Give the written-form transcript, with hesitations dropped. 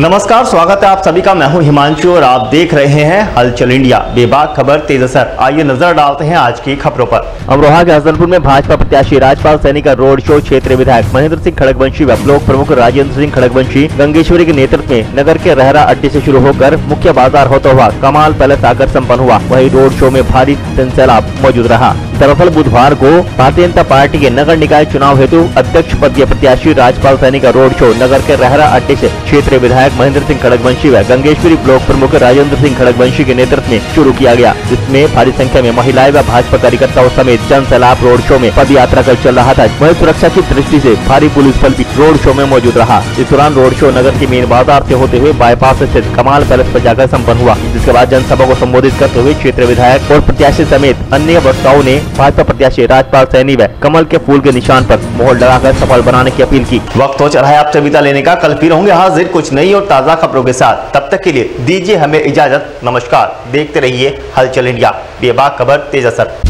नमस्कार, स्वागत है आप सभी का। मैं हूं हिमांशु और आप देख रहे हैं हलचल इंडिया, बेबाक खबर तेज असर। आइए नजर डालते हैं आज की खबरों पर। अमरोहा के हसनपुर में भाजपा प्रत्याशी राजपाल सैनी का रोड शो। क्षेत्रीय विधायक महेंद्र सिंह खड़गवंशी व ब्लॉक प्रमुख राजेंद्र सिंह खड़गवंशी गंगेश्वरी के नेतृत्व में नगर के रहरा अड्डे से शुरू होकर मुख्य बाजार होता हुआ कमाल पैलेस आकर सम्पन्न हुआ। वही रोड शो में भारी जनसैलाब मौजूद रहा। दरअसल बुधवार को भारतीय जनता पार्टी के नगर निकाय चुनाव हेतु अध्यक्ष पद के प्रत्याशी राजपाल सैनी का रोड शो नगर के रहरा अड्डे से क्षेत्रीय विधायक महेंद्र सिंह खड़गवंशी व गंगेश्वरी ब्लॉक प्रमुख राजेंद्र सिंह खड़गवंशी के नेतृत्व में शुरू किया गया, जिसमें भारी संख्या में महिलाएं व भाजपा कार्यकर्ताओं समेत जनसैलाब रोड शो में पद यात्रा कर चल रहा था। वहीं सुरक्षा की दृष्टि से भारी पुलिस बल भी रोड शो में मौजूद रहा। इस दौरान रोड शो नगर के मेन बाजार से होते हुए बाईपास स्थित कमाल पैलेस पर जाकर सम्पन्न हुआ, जिसके बाद जनसभा को संबोधित करते हुए क्षेत्रीय विधायक और प्रत्याशी समेत अन्य वक्ताओं ने भाजपा प्रत्याशी राजपाल सैनी व कमल के फूल के निशान पर मोहर लगाकर सफल बनाने की अपील की। वक्त हो चला है आपसे विदा लेने का। कल फिर होंगे हाजिर कुछ नई और ताज़ा खबरों के साथ। तब तक के लिए दीजिए हमें इजाजत। नमस्कार, देखते रहिए हलचल इंडिया, बेबाक खबर तेज असर।